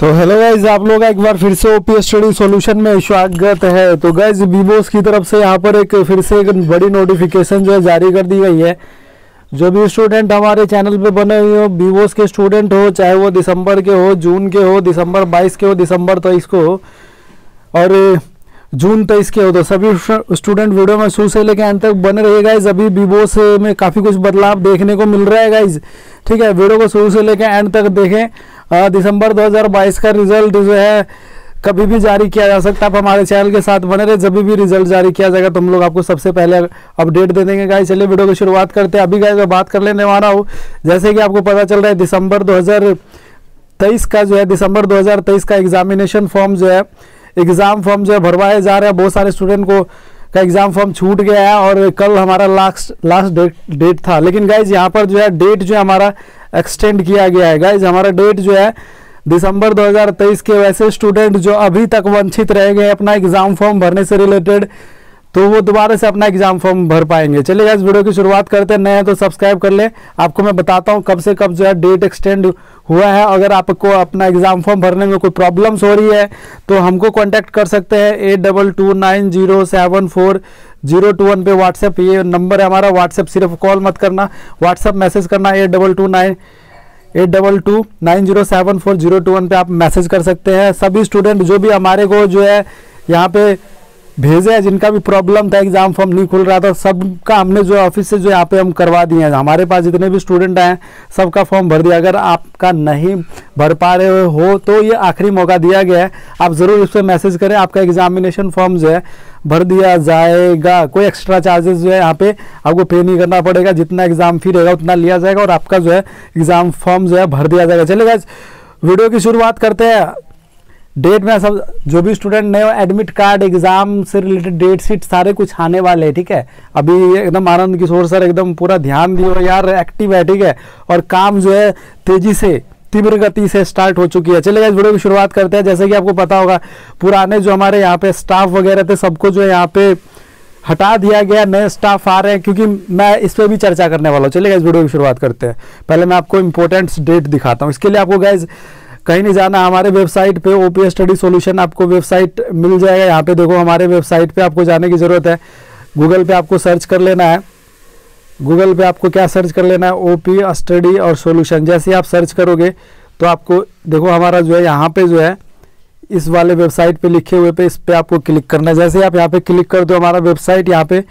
तो hello guys, आप लोग एक बार फिर से ओपीएस स्टडी सॉल्यूशन में स्वागत है। तो गाइज, बीबोस की तरफ से यहाँ पर एक फिर से एक बड़ी नोटिफिकेशन जो है जारी कर दी गई है। जो भी स्टूडेंट हमारे चैनल पे बने हुए हो, बीबोस के स्टूडेंट हो, चाहे वो दिसंबर के हो, जून के हो, दिसंबर 22 के हो, दिसंबर 23 को हो और जून 23 के हो, तो सभी स्टूडेंट वीडियो में शुरू से लेकर अंत तक बने रहिए गाइज। अभी बीबोस में काफ़ी कुछ बदलाव देखने को मिल रहा है गाइज, ठीक है। वीडियो को शुरू से लेकर एंड तक देखें। दिसंबर 2022 का रिजल्ट जो है कभी भी जारी किया जा सकता है। आप हमारे चैनल के साथ बने रहे, जब भी रिजल्ट जारी किया जाएगा तो हम लोग आपको सबसे पहले अपडेट दे देंगे गाइस। चलिए वीडियो की शुरुआत करते हैं। अभी गाइस मैं बात कर लेने वाला हूँ, जैसे कि आपको पता चल रहा है दिसंबर 2023 का जो है एग्जामिनेशन फॉर्म जो है भरवाए जा रहे हैं। बहुत सारे स्टूडेंट को का एग्जाम फॉर्म छूट गया है और कल हमारा लास्ट डेट था, लेकिन गाइज यहाँ पर जो है डेट जो है हमारा एक्सटेंड किया गया है। गाइज हमारा डेट जो है दिसंबर 2023 के वैसे स्टूडेंट जो अभी तक वंचित रह गए अपना एग्जाम फॉर्म भरने से रिलेटेड, तो वो दोबारा से अपना एग्जाम फॉर्म भर पाएंगे। चलिए गाइज वीडियो की शुरुआत करते हैं। नए हैं तो सब्सक्राइब कर लें। आपको मैं बताता हूँ कब से कब जो है डेट एक्सटेंड हुआ है। अगर आपको अपना एग्जाम फॉर्म भरने में कोई प्रॉब्लम्स हो रही है तो हमको कांटेक्ट कर सकते हैं 8229074021 पे व्हाट्सएप, ये नंबर है हमारा व्हाट्सएप। सिर्फ कॉल मत करना, व्हाट्सएप मैसेज करना 8229074021 पे आप मैसेज कर सकते हैं। सभी स्टूडेंट जो भी हमारे को जो है यहाँ पे भेजे हैं, जिनका भी प्रॉब्लम था, एग्जाम फॉर्म नहीं खुल रहा था, सबका हमने जो ऑफिस से जो यहाँ पे हम करवा दिए हैं। हमारे पास जितने भी स्टूडेंट आए हैं सबका फॉर्म भर दिया। अगर आपका नहीं भर पा रहे हो तो ये आखिरी मौका दिया गया है, आप ज़रूर इस पर मैसेज करें। आपका एग्जामिनेशन फॉर्म जो है भर दिया जाएगा। कोई एक्स्ट्रा चार्जेस जो है यहाँ पे आपको पे नहीं करना पड़ेगा। जितना एग्ज़ाम फी रहेगा उतना लिया जाएगा और आपका जो है एग्ज़ाम फॉर्म जो है भर दिया जाएगा। चलिए गाइस वीडियो की शुरुआत करते हैं। डेट में सब जो भी स्टूडेंट नए हो, एडमिट कार्ड, एग्जाम से रिलेटेड डेट शीट, सारे कुछ आने वाले हैं, ठीक है। अभी एकदम आनंद किशोर सर एकदम पूरा ध्यान दियो यार, एक्टिव है, ठीक है। और काम जो है तेजी से, तीव्र गति से स्टार्ट हो चुकी है। चलिए गाइस वीडियो की शुरुआत करते हैं। जैसे कि आपको पता होगा पुराने जो हमारे यहाँ पे स्टाफ वगैरह थे सबको जो है यहाँ पे हटा दिया गया, नए स्टाफ आ रहे हैं, क्योंकि मैं इस पर भी चर्चा करने वाला हूँ। चलिए गाइस वीडियो की शुरुआत करते हैं। पहले मैं आपको इंपॉर्टेंट डेट दिखाता हूँ। इसके लिए आपको गाइस कहीं नहीं जाना, हमारे वेबसाइट पे ओपीएस स्टडी सॉल्यूशन आपको वेबसाइट मिल जाएगा। यहाँ पे देखो हमारे वेबसाइट पे आपको जाने की ज़रूरत है। गूगल पे आपको सर्च कर लेना है। गूगल पे आपको क्या सर्च कर लेना है, ओपीएस स्टडी और सॉल्यूशन। जैसे आप सर्च करोगे तो आपको देखो हमारा जो है यहाँ पे जो है इस वाले वेबसाइट पर लिखे हुए पे, इस पर आपको क्लिक करना है। जैसे आप यहाँ पर क्लिक कर दो, हमारा वेबसाइट यहाँ पे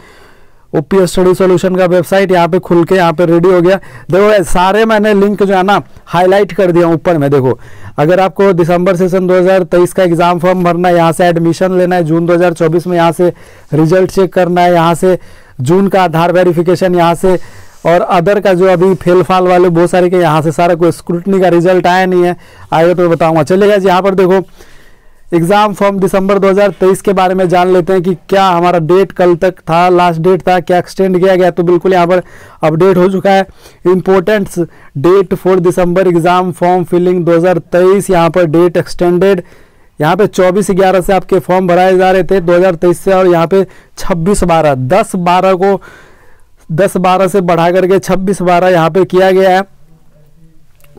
ओपीएस स्टडी सॉल्यूशन का वेबसाइट यहाँ पे खुल के यहाँ पे रेडी हो गया। देखो सारे मैंने लिंक जो है ना हाईलाइट कर दिया ऊपर में। देखो अगर आपको दिसंबर सेशन 2023 का एग्जाम फॉर्म भरना है, यहाँ से एडमिशन लेना है, जून 2024 में यहाँ से रिजल्ट चेक करना है, यहाँ से जून का आधार वेरिफिकेशन, यहाँ से और अदर का जो अभी फेलफाल वाले बहुत सारे के यहाँ से सारा कोई स्क्रूटनी का रिजल्ट आया नहीं है, आएगा तो बताऊँगा। चलेगा जी यहाँ पर देखो एग्ज़ाम फॉर्म दिसंबर 2023 के बारे में जान लेते हैं कि क्या हमारा डेट कल तक था, लास्ट डेट था, क्या एक्सटेंड किया गया। तो बिल्कुल यहाँ पर अपडेट हो चुका है। Importants date for December exam form filling 2023, यहाँ पर डेट एक्सटेंडेड। यहाँ पे 24/11 से आपके फॉर्म भराए जा रहे थे 2023 से, और यहाँ पे 26/12 10/12 को 10/12 से बढ़ा करके 26/12 यहाँ पर किया गया है।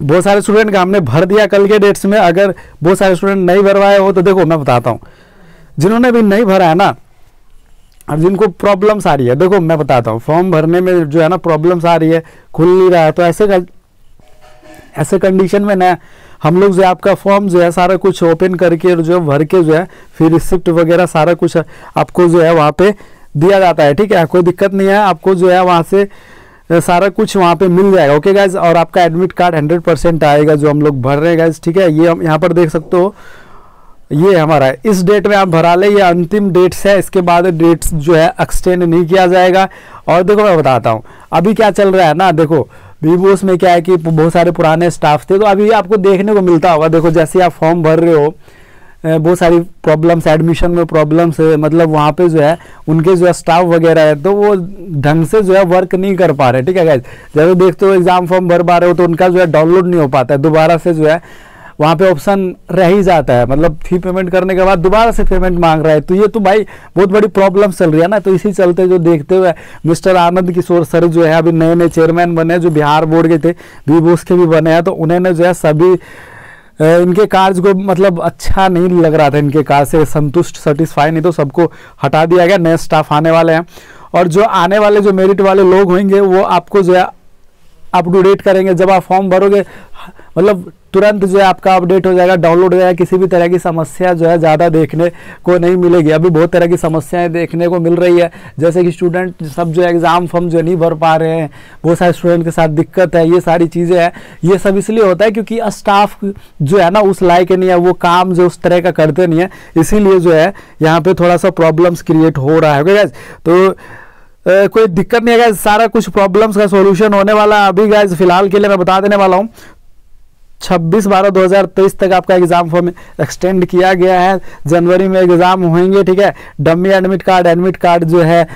बहुत सारे स्टूडेंट का हमने भर दिया कल के डेट्स में। अगर बहुत सारे स्टूडेंट नहीं भरवाए हो तो देखो मैं बताता हूँ, जिन्होंने भी नहीं भरा है ना और जिनको प्रॉब्लम्स आ रही है, देखो मैं बताता हूँ। फॉर्म भरने में जो है ना प्रॉब्लम्स आ रही है, खुल नहीं रहा है, तो ऐसे कंडीशन में ना हम लोग जो है आपका फॉर्म जो है सारा कुछ ओपन करके जो है भर के जो है फिर रिसिप्ट वगैरह सारा कुछ आपको जो है वहाँ पर दिया जाता है, ठीक है। कोई दिक्कत नहीं है, आपको जो है वहाँ से सारा कुछ वहाँ पे मिल जाएगा। ओके गाइज, और आपका एडमिट कार्ड 100% आएगा जो हम लोग भर रहे हैं गाइज, ठीक है। ये हम यहाँ पर देख सकते हो, ये हमारा इस डेट में आप भरा ले, ये अंतिम डेट्स है। इसके बाद डेट्स जो है एक्सटेंड नहीं किया जाएगा। और देखो मैं बताता हूँ अभी क्या चल रहा है ना। देखो बीबोस में क्या है कि बहुत सारे पुराने स्टाफ थे, तो अभी आपको देखने को मिलता होगा। देखो जैसे आप फॉर्म भर रहे हो, बहुत सारी प्रॉब्लम्स, एडमिशन में प्रॉब्लम्स है, मतलब वहाँ पे जो है उनके जो है स्टाफ वगैरह है तो वो ढंग से जो है वर्क नहीं कर पा रहे, ठीक है गाइज। जब देखते हो एग्ज़ाम फॉर्म भर पा रहे हो तो उनका जो है डाउनलोड नहीं हो पाता है, दोबारा से जो है वहाँ पे ऑप्शन रह ही जाता है, मतलब फी पेमेंट करने के बाद दोबारा से पेमेंट मांग रहा है। तो ये तो भाई बहुत बड़ी प्रॉब्लम चल रही है ना। तो इसी चलते जो देखते हुए मिस्टर आनंद किशोर सर जो है अभी नए नए चेयरमैन बने, जो बिहार बोर्ड के थे, बीबोस के भी बने हैं, तो उन्होंने जो है सभी इनके कार्य को मतलब अच्छा नहीं लग रहा था, इनके कार्य से संतुष्ट सेटिस्फाई नहीं, तो सबको हटा दिया गया। नए स्टाफ आने वाले हैं और जो आने वाले जो मेरिट वाले लोग होंगे वो आपको जो है अप टू डेट करेंगे। जब आप फॉर्म भरोगे मतलब तुरंत जो है आपका अपडेट हो जाएगा, डाउनलोड हो जाएगा, किसी भी तरह की समस्या जो है ज़्यादा देखने को नहीं मिलेगी। अभी बहुत तरह की समस्याएं देखने को मिल रही है, जैसे कि स्टूडेंट सब जो है एग्ज़ाम फॉर्म जो नहीं भर पा रहे हैं, बहुत सारे स्टूडेंट के साथ दिक्कत है, ये सारी चीज़ें हैं। ये सब इसलिए होता है क्योंकि स्टाफ जो है ना उस लायक नहीं है, वो काम जो उस तरह का करते नहीं है, इसीलिए जो है यहाँ पर थोड़ा सा प्रॉब्लम्स क्रिएट हो रहा है। ओके तो कोई दिक्कत नहीं है गाइज, सारा कुछ प्रॉब्लम्स का सॉल्यूशन होने वाला है। अभी गाइज फिलहाल के लिए मैं बता देने वाला हूँ 26/12/2023 तक आपका एग्जाम फॉर्म एक्सटेंड किया गया है। जनवरी में एग्जाम होंगे, ठीक है। डमी एडमिट कार्ड जो है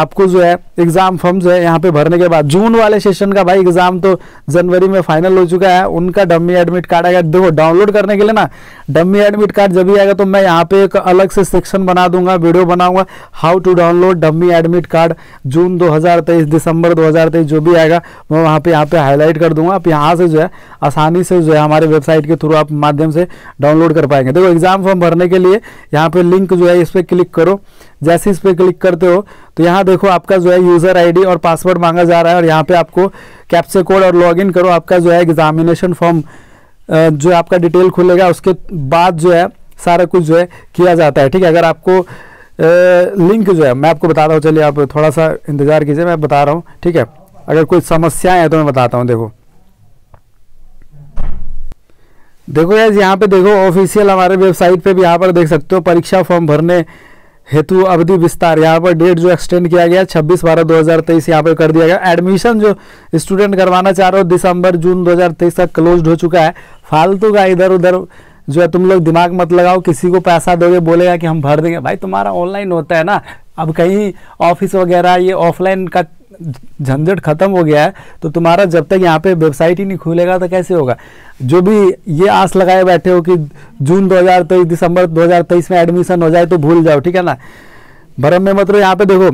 आपको जो है एग्जाम फॉर्म जो है यहाँ पे भरने के बाद जून वाले सेशन का भाई एग्जाम तो जनवरी में फाइनल हो चुका है, उनका डमी एडमिट कार्ड आएगा। देखो डाउनलोड करने के लिए ना डमी एडमिट कार्ड जब भी आएगा तो मैं यहाँ पे एक अलग से सेक्शन बना दूंगा, वीडियो बनाऊंगा how to download dummy admit card June 2023 December 2023 जो भी आएगा मैं वहाँ पे हाईलाइट कर दूंगा। आप यहाँ से जो है आसानी से जो है हमारे वेबसाइट के थ्रू आप माध्यम से डाउनलोड कर पाएंगे। देखो एग्जाम फॉर्म भरने के लिए यहाँ पे लिंक जो है इस पर क्लिक करो। जैसे इस पर क्लिक करते हो तो यहाँ देखो आपका जो है यूज़र आईडी और पासवर्ड मांगा जा रहा है और यहाँ पे आपको कैप्चा कोड और लॉगिन करो। आपका जो है एग्जामिनेशन फॉर्म जो आपका डिटेल खुलेगा, उसके बाद जो है सारा कुछ जो है किया जाता है, ठीक है। अगर आपको लिंक जो है मैं आपको बताता हूँ, चलिए आप थोड़ा सा इंतज़ार कीजिए, मैं बता रहा हूँ, ठीक है। अगर कोई समस्याएँ हैं तो मैं बताता हूँ। देखो यार यहाँ पर देखो ऑफिशियल हमारे वेबसाइट पर भी यहाँ पर देख सकते हो परीक्षा फॉर्म भरने हेतु अवधि विस्तार, यहाँ पर डेट जो एक्सटेंड किया गया 26/12/2023 यहाँ पर कर दिया गया। एडमिशन जो स्टूडेंट करवाना चाह रहे हो दिसंबर जून 2023 तक क्लोज्ड हो चुका है। फालतू का इधर उधर जो है तुम लोग दिमाग मत लगाओ, किसी को पैसा दोगे बोलेगा कि हम भर देंगे, भाई तुम्हारा ऑनलाइन होता है ना। अब कहीं ऑफिस वगैरह ये ऑफलाइन का झंझट खत्म हो गया है, तो तुम्हारा जब तक यहाँ पे वेबसाइट ही नहीं खुलेगा तो कैसे होगा। जो भी ये आस लगाए बैठे हो कि जून 2023 दिसंबर 2023 में एडमिशन हो जाए तो भूल जाओ, ठीक है ना, भरम में मत रहो। यहाँ पे देखो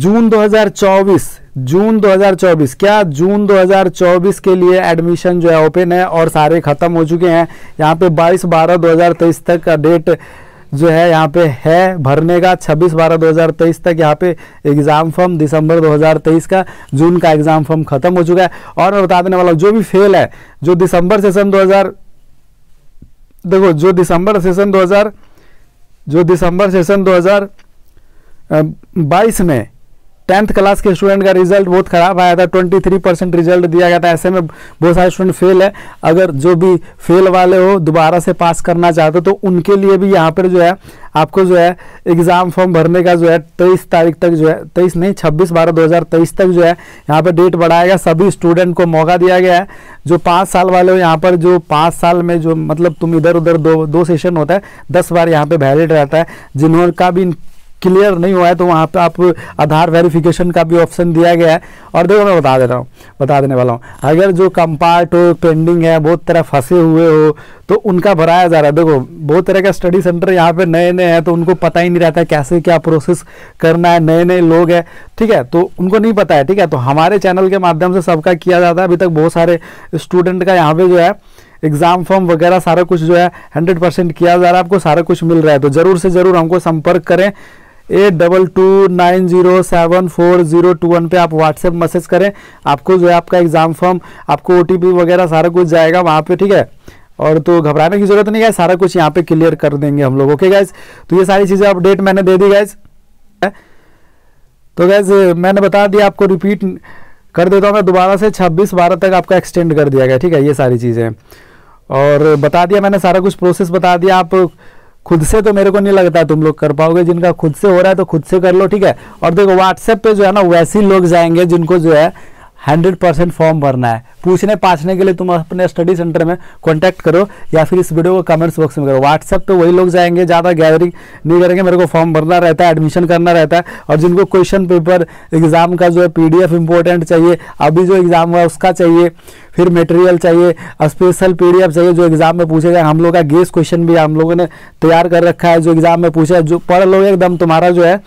जून 2024 क्या जून 2024 के लिए एडमिशन जो है ओपन है और सारे खत्म हो चुके हैं। यहाँ पे 22/12/2023 तक का डेट जो है यहाँ पे है भरने का। 26/12/2023 तक यहाँ पे एग्ज़ाम फॉर्म दिसंबर 2023 का, जून का एग्ज़ाम फॉर्म ख़त्म हो चुका है। और मैं बता देने वाला हूँ जो भी फेल है, जो दिसंबर सेशन 2000 देखो जो दिसंबर सेशन 2000 जो दिसंबर सेशन 2022 में 10th क्लास के स्टूडेंट का रिजल्ट बहुत ख़राब आया था, 23% रिजल्ट दिया गया था। ऐसे में बहुत सारे स्टूडेंट फेल है। अगर जो भी फेल वाले हो दोबारा से पास करना चाहते हो तो उनके लिए भी यहाँ पर जो है आपको जो है एग्ज़ाम फॉर्म भरने का जो है 23 तारीख तक जो है 26/12/2023 तक जो है यहाँ पर डेट बढ़ाएगा। सभी स्टूडेंट को मौका दिया गया है। जो 5 साल वाले हो, यहाँ पर जो 5 साल में जो मतलब तुम इधर उधर दो सेशन होता है, 10 बार यहाँ पर वैलिड रहता है। जिन्होंने का भी क्लियर नहीं हुआ है तो वहाँ पे आप आधार वेरिफिकेशन का भी ऑप्शन दिया गया है। और देखो मैं बता देने वाला हूँ अगर जो कंपार्ट हो, पेंडिंग है, बहुत तरह फंसे हुए हो तो उनका भराया जा रहा है। देखो बहुत तरह का स्टडी सेंटर यहाँ पे नए हैं तो उनको पता ही नहीं रहता है कैसे क्या प्रोसेस करना है। नए लोग हैं, ठीक है, तो उनको नहीं पता है, ठीक है। तो हमारे चैनल के माध्यम से सबका किया जाता है। अभी तक बहुत सारे स्टूडेंट का यहाँ पे जो है एग्ज़ाम फॉर्म वगैरह सारा कुछ जो है 100% किया जा रहा है, आपको सारा कुछ मिल रहा है। तो ज़रूर से ज़रूर हमको संपर्क करें। 8229074021 पे आप व्हाट्सएप मैसेज करें, आपको जो है आपका एग्ज़ाम फॉर्म, आपको OTP वगैरह सारा कुछ जाएगा वहाँ पे, ठीक है। और तो घबराने की ज़रूरत नहीं है, सारा कुछ यहाँ पे क्लियर कर देंगे हम लोग। ओके गाइज, तो ये सारी चीज़ें अपडेट मैंने दे दी गाइज। तो गाइज मैंने बता दिया आपको, रिपीट कर देता हूँ मैं दोबारा से, 26/12 तक आपका एक्सटेंड कर दिया गया, ठीक है। ये सारी चीज़ें और बता दिया मैंने, सारा कुछ प्रोसेस बता दिया। आप खुद से तो मेरे को नहीं लगता तुम लोग कर पाओगे, जिनका खुद से हो रहा है तो खुद से कर लो, ठीक है। और देखो व्हाट्सएप पे जो है ना वैसे ही लोग जाएंगे जिनको जो है 100% फॉर्म भरना है। पूछने पाछने के लिए तुम अपने स्टडी सेंटर में कांटेक्ट करो या फिर इस वीडियो को कमेंट्स बॉक्स में करो। व्हाट्सएप पे वही लोग जाएंगे, ज़्यादा गैदरिंग नहीं करेंगे। मेरे को फॉर्म भरना रहता है, एडमिशन करना रहता है, और जिनको क्वेश्चन पेपर एग्ज़ाम का जो है PDF इंपॉर्टेंट चाहिए, अभी जो एग्ज़ाम हुआ उसका चाहिए, फिर मटेरियल चाहिए, स्पेशल PDF चाहिए जो एग्ज़ाम में पूछे जाए। हम लोग का गेस क्वेश्चन भी हम लोगों ने तैयार कर रखा है जो एग्ज़ाम में पूछा है, जो पढ़ लो एकदम, तुम्हारा जो है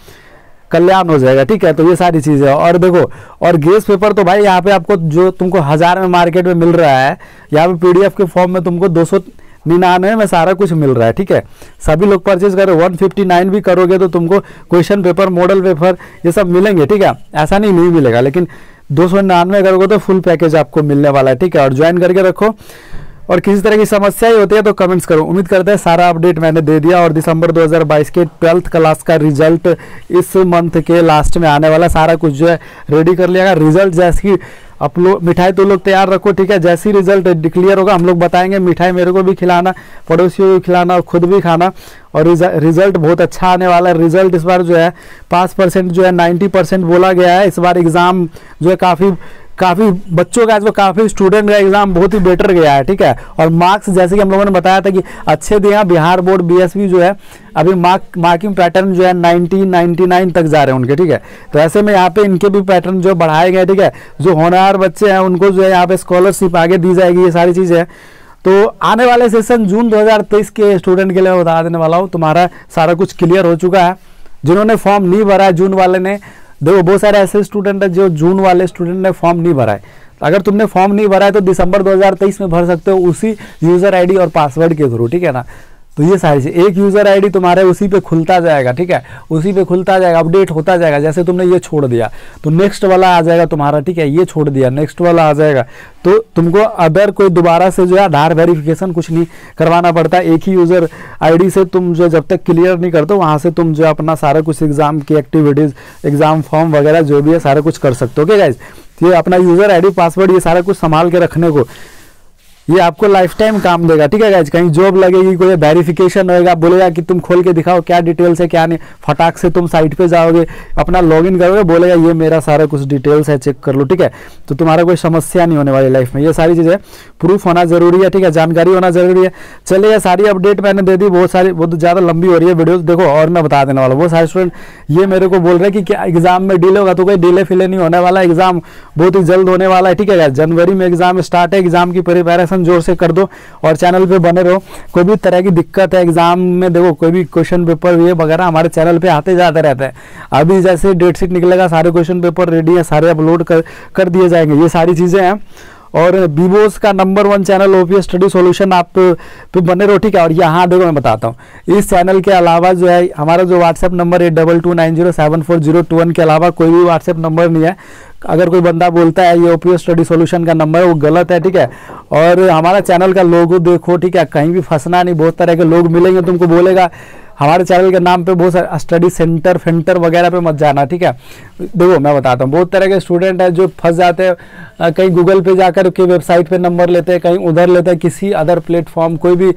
कल्याण हो जाएगा। ठीक है, तो ये सारी चीज़ें। और देखो, और गेस पेपर तो भाई यहाँ पे आपको जो तुमको 1000 में मार्केट में मिल रहा है, यहाँ पे पीडीएफ के फॉर्म में तुमको 299 में सारा कुछ मिल रहा है। ठीक है, सभी लोग परचेज करो, 159 भी करोगे तो तुमको क्वेश्चन पेपर, मॉडल पेपर ये सब मिलेंगे। ठीक है, ऐसा नहीं मिलेगा, लेकिन 299 करोगे तो फुल पैकेज आपको मिलने वाला है। ठीक है, और ज्वाइन करके रखो, और किसी तरह की समस्या ही होती है तो कमेंट्स करो। उम्मीद करते हैं सारा अपडेट मैंने दे दिया, और दिसंबर 2022 के 12th क्लास का रिजल्ट इस मंथ के लास्ट में आने वाला, सारा कुछ जो है रेडी कर लिया। रिजल्ट जैसे ही अपलोड, मिठाई तो लोग तैयार रखो। ठीक है, जैसे ही रिजल्ट डिक्लेयर होगा हम लोग बताएंगे। मिठाई मेरे को भी खिलाना, पड़ोसियों को खिलाना और खुद भी खाना। और रिजल्ट बहुत अच्छा आने वाला है। रिजल्ट इस बार जो है 5% जो है 90% बोला गया है। इस बार एग्ज़ाम जो है काफ़ी बच्चों का, जो काफ़ी स्टूडेंट का एग्जाम बहुत ही बेटर गया है। ठीक है, और मार्क्स जैसे कि हम लोगों ने बताया था कि अच्छे दिया। बिहार बोर्ड BSB जो है अभी मार्किंग पैटर्न जो है 90-99 तक जा रहे हैं उनके। ठीक है, तो ऐसे में यहाँ पे इनके भी पैटर्न जो बढ़ाए गए। ठीक है, जो होनहार बच्चे हैं उनको जो है यहाँ पे स्कॉलरशिप आगे दी जाएगी। ये सारी चीज़ें हैं, तो आने वाले सेशन जून 2023 के स्टूडेंट के लिए मैं बता देने वाला हूँ। तुम्हारा सारा कुछ क्लियर हो चुका है। जिन्होंने फॉर्म नहीं भरा है जून वाले ने, देखो बहुत सारे ऐसे स्टूडेंट हैं जो जून वाले स्टूडेंट ने फॉर्म नहीं भरा है। अगर तुमने फॉर्म नहीं भरा है तो दिसंबर 2023 में भर सकते हो, उसी यूज़र आईडी और पासवर्ड के थ्रू। ठीक है ना, तो ये सारी चीज़, एक यूज़र आईडी तुम्हारे उसी पे खुलता जाएगा। ठीक है, उसी पे खुलता जाएगा, अपडेट होता जाएगा। जैसे तुमने ये छोड़ दिया तो नेक्स्ट वाला आ जाएगा तुम्हारा। ठीक है, ये छोड़ दिया, नेक्स्ट वाला आ जाएगा। तो तुमको अदर कोई दोबारा से जो है आधार वेरिफिकेशन कुछ नहीं करवाना पड़ता। एक ही यूज़र आईडी से तुम जो जब तक क्लियर नहीं करते वहाँ से तुम जो अपना सारा कुछ एग्ज़ाम की एक्टिविटीज़, एग्ज़ाम फॉर्म वगैरह जो भी है सारा कुछ कर सकते हो। ओके गाइज, ये अपना यूज़र आईडी, पासवर्ड ये सारा कुछ संभाल के रखने को ये आपको लाइफ टाइम काम देगा। ठीक है गाइज, कहीं जॉब लगेगी, कोई वेरिफिकेशन होएगा, बोलेगा कि तुम खोल के दिखाओ क्या डिटेल्स है क्या नहीं, फटाक से तुम साइट पे जाओगे, अपना लॉगिन करोगे, बोलेगा ये मेरा सारा कुछ डिटेल्स है, चेक कर लो। ठीक है, तो तुम्हारा कोई समस्या नहीं होने वाली लाइफ में। ये सारी चीज़ें, प्रूफ होना जरूरी है। ठीक है, जानकारी होना जरूरी है। चलिए, सारी अपडेट मैंने दे दी। बहुत ज़्यादा लंबी हो रही है वीडियोज़, देखो, और मैं बता देने वाला हूँ। बहुत सारे स्टूडेंट ये मेरे को बोल रहे हैं कि क्या एग्ज़ाम में डिले होगा, तो कोई डिले फिले नहीं होने वाला। एग्ज़ाम बहुत ही जल्द होने वाला है। ठीक है गाइज, जनवरी में एग्ज़ाम स्टार्ट है। एग्ज़ाम की प्रिपरेशन जोर से कर दो और चैनल पे बने रहो। कोई भी तरह की दिक्कत है एग्जाम में, देखो कोई भी क्वेश्चन पेपर ये वगैरह हमारे चैनल पे आते जाते रहते हैं। अभी जैसे डेट शीट निकलेगा सारे क्वेश्चन पेपर रेडी है, सारे अपलोड कर दिए जाएंगे। ये सारी चीज़ें हैं। और BBOSE का number 1 channel OPS study solution, आप पे बने रहो। ठीक है, और यहाँ देखो मैं बताता हूँ, इस चैनल के अलावा जो है हमारा जो व्हाट्सएप नंबर 8229074021 के अलावा कोई भी व्हाट्सएप नंबर नहीं है। अगर कोई बंदा बोलता है ये OPS स्टडी सॉल्यूशन का नंबर है, वो गलत है। ठीक है, और हमारा चैनल का लोगो देखो। ठीक है, कहीं भी फंसना नहीं। बहुत तरह के लोग मिलेंगे तुमको, बोलेगा हमारे चैनल के नाम पे बहुत सारे स्टडी सेंटर फेंटर वगैरह पे मत जाना। ठीक है, देखो मैं बताता हूँ, बहुत तरह के स्टूडेंट हैं जो फंस जाते हैं, कहीं गूगल पे जाकर के वेबसाइट पे नंबर लेते हैं, कहीं उधर लेते हैं, किसी अदर प्लेटफॉर्म, कोई भी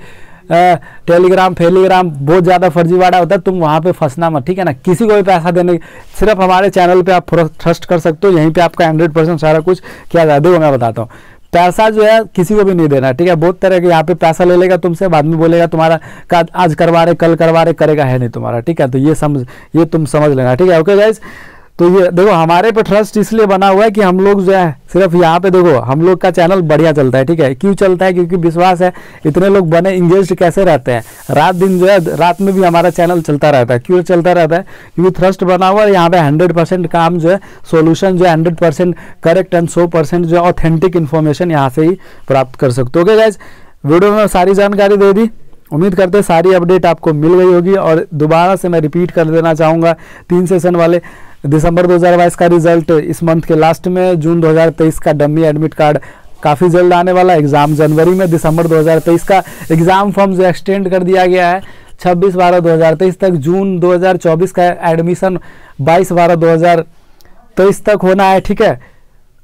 टेलीग्राम फेलीग्राम, बहुत ज़्यादा फर्जीवाड़ा होता है। तुम वहाँ पे फंसना मत। ठीक है ना, किसी को भी पैसा देने, सिर्फ हमारे चैनल पे आप ट्रस्ट कर सकते हो। यहीं पे आपका 100% सारा कुछ किया जाता है। मैं बताता हूँ, पैसा जो है किसी को भी नहीं देना। ठीक है, बहुत तरह के यहाँ पे पैसा ले लेगा तुमसे, बाद में बोलेगा तुम्हारा आज करवा रहे कल करवा रहे, करेगा है नहीं तुम्हारा। ठीक है, तो ये तुम समझ लेना। ठीक है, ओके गाइज, तो ये देखो हमारे पे ट्रस्ट इसलिए बना हुआ है कि हम लोग जो है सिर्फ यहाँ पे, देखो हम लोग का चैनल बढ़िया चलता है। ठीक है, क्यों चलता है? क्योंकि विश्वास है, इतने लोग बने, इंगेज कैसे रहते हैं रात दिन जो है, रात में भी हमारा चैनल चलता रहता है। क्यों चलता रहता है? क्योंकि ट्रस्ट बना हुआ है यहाँ पे। 100% काम जो है, सोल्यूशन जो है 100% करेक्ट एंड 100% जो है ऑथेंटिक इन्फॉर्मेशन यहाँ से ही प्राप्त कर सकते हो। ओके गाइज, वीडियो में सारी जानकारी दे दी। उम्मीद करते हैं सारी अपडेट आपको मिल गई होगी। और दोबारा से मैं रिपीट कर देना चाहूँगा, 3 सेशन वाले, दिसंबर 2022 का रिजल्ट इस मंथ के लास्ट में, जून 2023 का डमी एडमिट कार्ड काफ़ी जल्द आने वाला, एग्ज़ाम जनवरी में, दिसंबर 2023 का एग्ज़ाम फॉर्म जो एक्सटेंड कर दिया गया है 26/12/2023 तक, जून 2024 का एडमिशन 22/12/2023 तक होना है। ठीक है,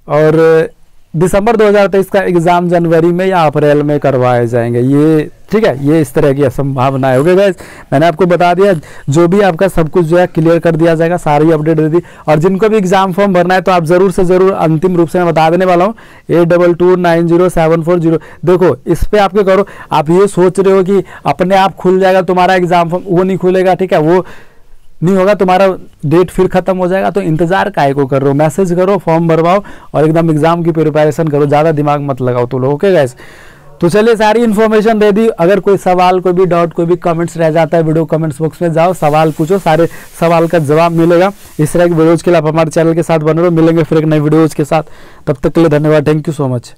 और दिसंबर 2023 का एग्ज़ाम जनवरी में या अप्रैल में करवाए जाएंगे। ये ठीक है, ये इस तरह की संभावना है। ओके गाइस, मैंने आपको बता दिया, जो भी आपका सब कुछ जो है क्लियर कर दिया जाएगा, सारी अपडेट दे दी। और जिनको भी एग्ज़ाम फॉर्म भरना है तो आप ज़रूर से ज़रूर, अंतिम रूप से मैं बता देने वाला हूँ, 82290740, देखो इस पर आपके करो। आप ये सोच रहे हो कि अपने आप खुल जाएगा तुम्हारा एग्ज़ाम फॉर्म, वो नहीं खुलेगा। ठीक है, वो नहीं होगा, तुम्हारा डेट फिर ख़त्म हो जाएगा। तो इंतज़ार काहे को कर रहे हो? मैसेज करो, फॉर्म भरवाओ और एकदम एग्ज़ाम की प्रिपरेशन करो, ज़्यादा दिमाग मत लगाओ तो लोग। ओके गाइस, तो चलिए सारी इन्फॉर्मेशन दे दी। अगर कोई सवाल, कोई भी डाउट, कोई भी कमेंट्स रह जाता है वीडियो कमेंट्स बॉक्स में जाओ, सवाल पूछो, सारे सवाल का जवाब मिलेगा। इस तरह के वीडियोज के लिए आप हमारे चैनल के साथ बने रहो। मिलेंगे फिर एक नए वीडियोज के साथ, तब तक के लिए धन्यवाद। Thank you so much.